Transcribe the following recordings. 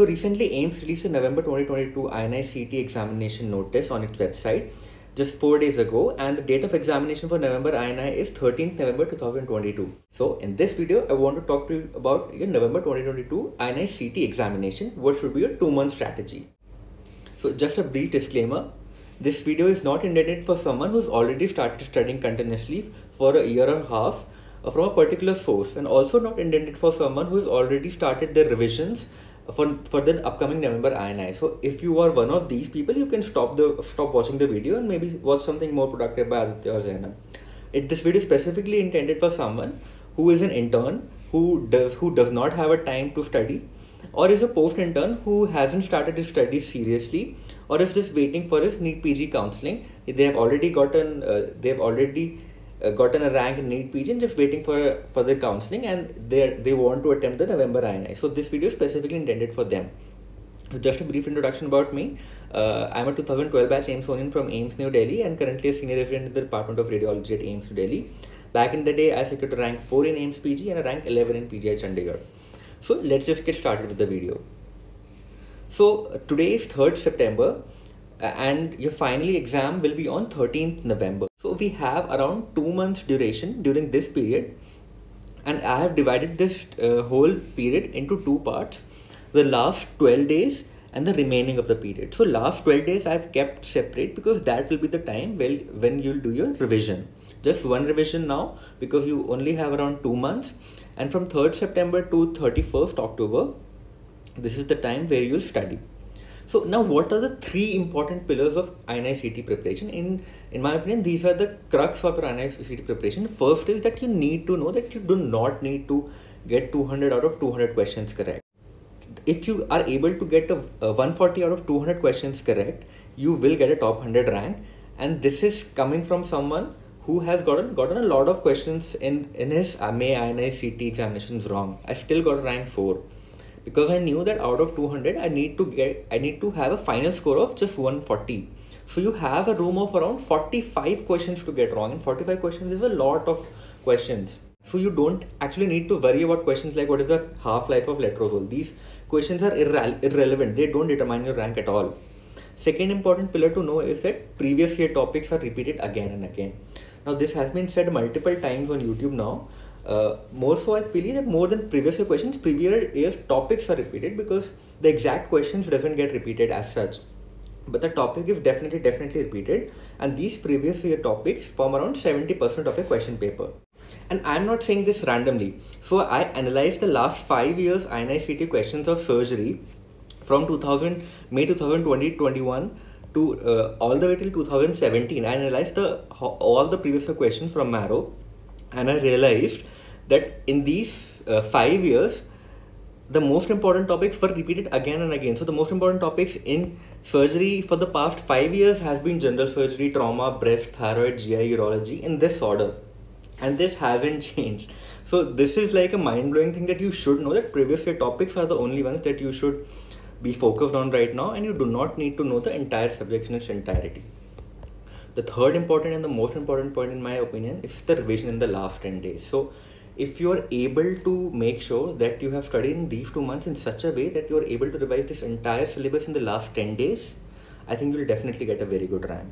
So recently AIIMS released a November 2022 INI-CT examination notice on its website just 4 days ago, and the date of examination for November INI is 13th November 2022. So in this video, I want to talk to you about your November 2022 INI-CT examination. What should be your 2-month strategy? So just a brief disclaimer, this video is not intended for someone who's already started studying continuously for a year or half from a particular source, and also not intended for someone who's already started their revisions for the upcoming November INI. So if you are one of these people, you can stop watching the video and maybe watch something more productive by Aditya or Zainab. This video is specifically intended for someone who is an intern, who does not have a time to study, or is a post-intern who hasn't started his studies seriously, or is just waiting for his NEET PG counseling. They have already gotten a rank in NEET PG and just waiting for further counselling, and they want to attempt the November INI. So this video is specifically intended for them. So just a brief introduction about me. I'm a 2012 batch AIIMSonian from AIIMS New Delhi and currently a senior resident in the Department of Radiology at AIIMS New Delhi. Back in the day, I secured rank 4 in AIIMS PG and a rank 11 in PGI Chandigarh. So let's just get started with the video. So today is 3rd September and your final exam will be on 13th November. So we have around 2 months duration during this period, and I have divided this whole period into 2 parts, the last 12 days and the remaining of the period. So last 12 days I've kept separate because that will be the time when you'll do your revision. Just one revision now because you only have around 2 months, and from 3rd September to 31st October, this is the time where you'll study. So now what are the 3 important pillars of INI-CT preparation? In my opinion, these are the crux of your INI-CT preparation. First is that you need to know that you do not need to get 200 out of 200 questions correct. If you are able to get a 140 out of 200 questions correct, you will get a top 100 rank. And this is coming from someone who has gotten a lot of questions in his May INI-CT examinations wrong. I still got rank 4. Because I knew that out of 200, I need to have a final score of just 140. So you have a room of around 45 questions to get wrong, and 45 questions is a lot of questions. So you don't actually need to worry about questions like what is the half-life of letrozole. These questions are irrelevant. They don't determine your rank at all. Second important pillar to know is that previous year topics are repeated again and again. Now this has been said multiple times on YouTube now. More so I believe that more than previous year questions, previous year topics are repeated because the exact questions doesn't get repeated as such, but the topic is definitely repeated, and these previous year topics form around 70% of a question paper. And I'm not saying this randomly. So I analyzed the last 5 years INI-CT questions of surgery from May 2021 to all the way till 2017. I analyzed all the previous year questions from Marrow. And I realized that in these 5 years, the most important topics were repeated again and again. So the most important topics in surgery for the past 5 years has been general surgery, trauma, breast, thyroid, GI, urology in this order. And this hasn't changed. So this is like a mind-blowing thing that you should know, that previous year topics are the only ones that you should be focused on right now, and you do not need to know the entire subject in its entirety. The third important and the most important point in my opinion is the revision in the last 10 days. So if you are able to make sure that you have studied in these 2 months in such a way that you are able to revise this entire syllabus in the last 10 days, I think you'll definitely get a very good rank.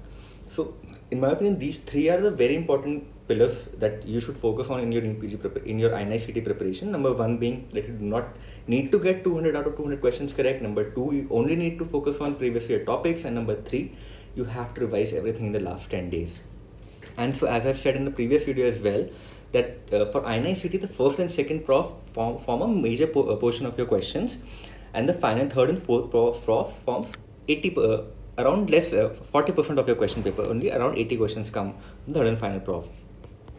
So in my opinion, these 3 are the very important pillars that you should focus on in your INI-CT preparation. Number 1 being that you do not need to get 200 out of 200 questions correct. Number 2, you only need to focus on previous year topics. And number 3, you have to revise everything in the last 10 days. And so as I've said in the previous video as well, that for INI-CT, the first and second prof form a major portion of your questions, and the final third and fourth prof forms 40% of your question paper. Only around 80 questions come from third and final prof.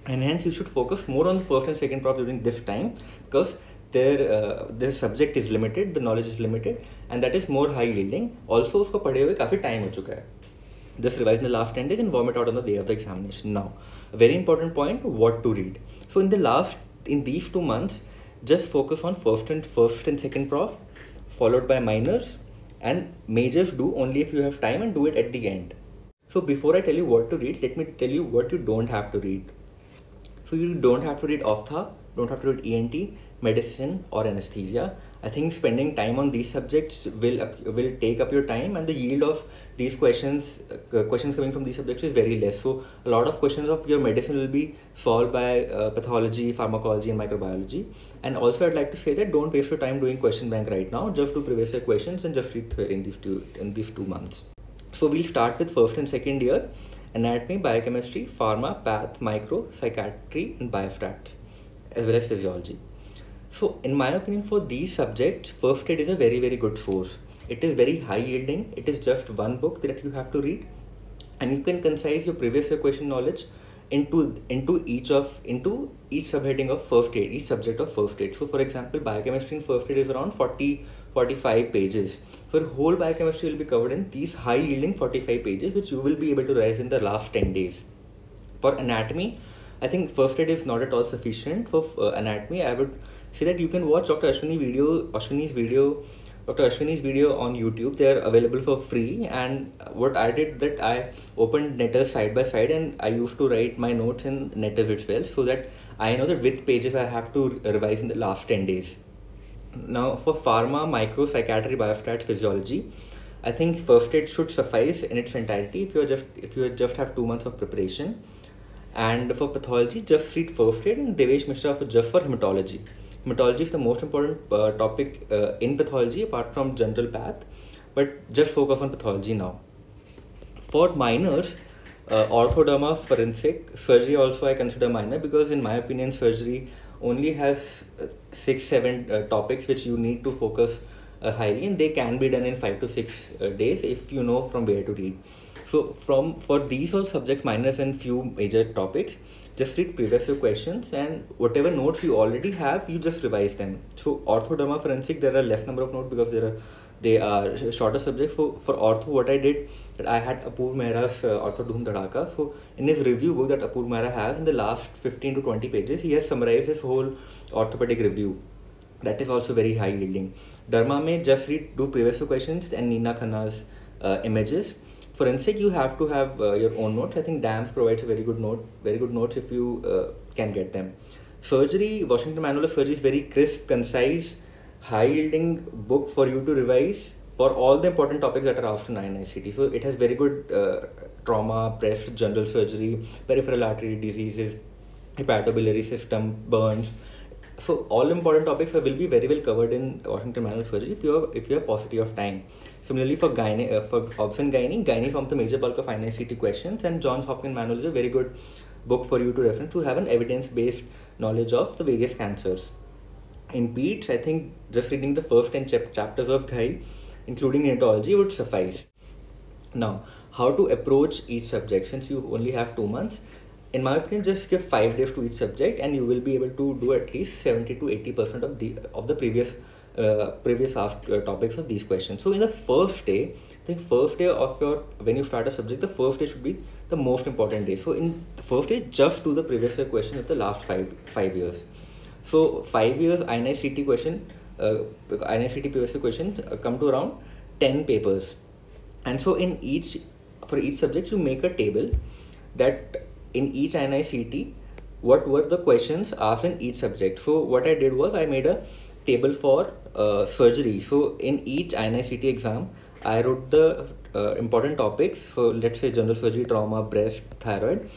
And hence you should focus more on the first and second prof during this time, because their subject is limited, the knowledge is limited, and that is more high yielding. Also, usko padhe hue काफी time ho chuka hai. Just revise in the last 10 days and vomit out on the day of the examination. Now, a very important point, what to read. So in these 2 months, just focus on first and second prof, followed by minors, and majors do only if you have time, and do it at the end. So before I tell you what to read, let me tell you what you don't have to read. So you don't have to read ophtha, don't have to read ENT, medicine or anesthesia. I think spending time on these subjects will take up your time, and the yield of these questions coming from these subjects is very less. So a lot of questions of your medicine will be solved by pathology, pharmacology and microbiology. And also I'd like to say that don't waste your time doing question bank right now. Just do previous year questions and just read in these two months. So we'll start with first and second year: anatomy, biochemistry, pharma, path, micro, psychiatry and biostats, as well as physiology. So in my opinion, for these subjects, First Aid is a very, very good source. It is very high yielding. It is just one book that you have to read, and you can concise your previous year question knowledge into each subheading of First Aid, each subject of First Aid. So for example, biochemistry in First Aid is around 40-45 pages. So your whole biochemistry will be covered in these high yielding 45 pages, which you will be able to revise in the last 10 days. For anatomy, I think First Aid is not at all sufficient for anatomy. I would say that you can watch Dr. Ashwini's video on YouTube. They are available for free, and what I did that I opened Netters side by side, and I used to write my notes in Netters itself, so that I know that which pages I have to revise in the last 10 days. Now for pharma, micro, psychiatry, biostats, physiology, I think First Aid should suffice in its entirety if you just have 2 months of preparation. And for pathology, just read First Aid and Devesh Mishra for hematology. Hematology is the most important topic in pathology apart from general path, but just focus on pathology now. For minors, orthoderma, forensic, surgery also I consider minor, because in my opinion surgery only has 6-7 topics which you need to focus highly, and they can be done in 5 to 6 days if you know from where to read. So for these all subjects, minors and few major topics, just read previous year questions, and whatever notes you already have, you just revise them. So orthoderma, forensic, there are less number of notes because they are shorter subjects. For ortho, what I did that I had Apurv Mehra's Ortho Dhoom Dhadaka. So in his review book that Apurv Mehra has, in the last 15 to 20 pages, he has summarized his whole orthopedic review. That is also very high yielding. Derma mein just read do previous year questions and Nina Khanna's images. Forensic, you have to have your own notes. I think DAMS provides a very good notes if you can get them. Surgery, Washington Manual of Surgery is very crisp, concise, high-yielding book for you to revise for all the important topics that are after INI-CT. So it has very good trauma, breast, general surgery, peripheral artery diseases, hepatobiliary system, burns. So all important topics will be very well covered in Washington Manual of Surgery if you have paucity of time. Similarly for Obs and Gynae forms the major bulk of INI-CT questions, and Johns Hopkins Manual is a very good book for you to reference to have an evidence-based knowledge of the various cancers. In peds, I think just reading the first 10 chapters of Ghai, including neonatology, would suffice. Now, how to approach each subject since you only have 2 months? In my opinion, just give 5 days to each subject, and you will be able to do at least 70 to 80% of the previous asked topics of these questions. So in the first day, I think first day of your when you start a subject, the first day should be the most important day. So in the first day, just do the previous year question of the last five years. So 5 years INI-CT question, INI-CT previous year questions come to around 10 papers, and so for each subject you make a table that. In each INI-CT, what were the questions asked in each subject? So what I did was I made a table for surgery. So in each INI-CT exam, I wrote the important topics. So let's say general surgery, trauma, breast, thyroid.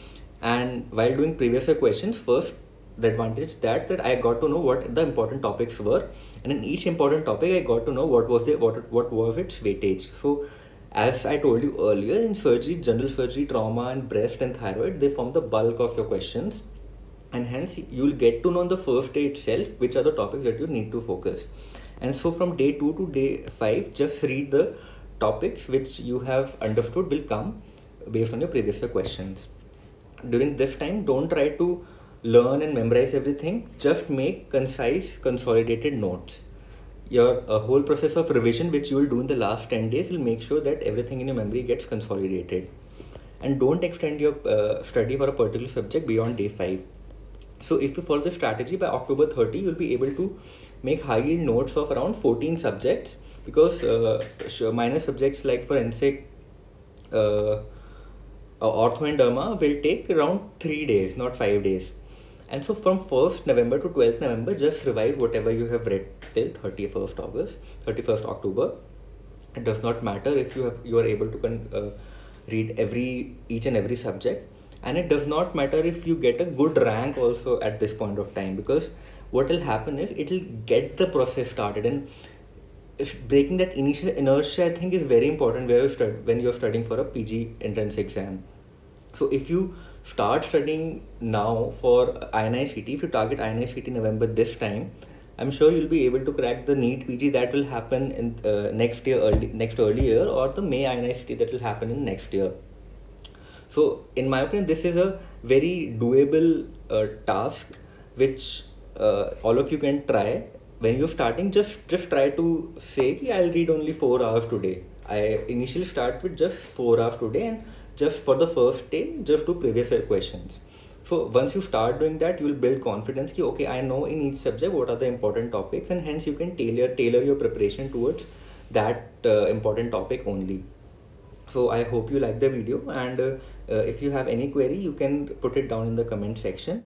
And while doing previous year questions, first the advantage that I got to know what the important topics were, and in each important topic I got to know what was its weightage. So as I told you earlier, in surgery, general surgery, trauma and breast and thyroid, they form the bulk of your questions, and hence you'll get to know on the first day itself which are the topics that you need to focus. And so from day 2 to day 5, just read the topics which you have understood will come based on your previous year questions. During this time, don't try to learn and memorize everything, just make concise, consolidated notes. Your whole process of revision which you will do in the last 10 days will make sure that everything in your memory gets consolidated. And don't extend your study for a particular subject beyond day 5. So if you follow this strategy, by October 30, you'll be able to make high yield notes of around 14 subjects, because minor subjects like forensic, ortho and derma will take around 3 days, not 5 days. And so from 1st November to 12th November, just revise whatever you have read till 31st October. It does not matter if you are able to read each and every subject, and it does not matter if you get a good rank also at this point of time, because what will happen is it will get the process started, and breaking that initial inertia, I think, is very important when you are studying for a PG entrance exam. So if you start studying now for INI-CT, if you target INI-CT November this time, I'm sure you'll be able to crack the NEET PG that will happen in next early year, or the May INI-CT that will happen in next year. So in my opinion, this is a very doable task which all of you can try. When you're starting, just try to say ki I'll read only 4 hours today. I initially start with just 4 hours today, and just for the first day, just do previous year questions. So once you start doing that, you will build confidence ki okay, I know in each subject what are the important topics, and hence you can tailor your preparation towards that important topic only. So I hope you like the video, and if you have any query, you can put it down in the comment section.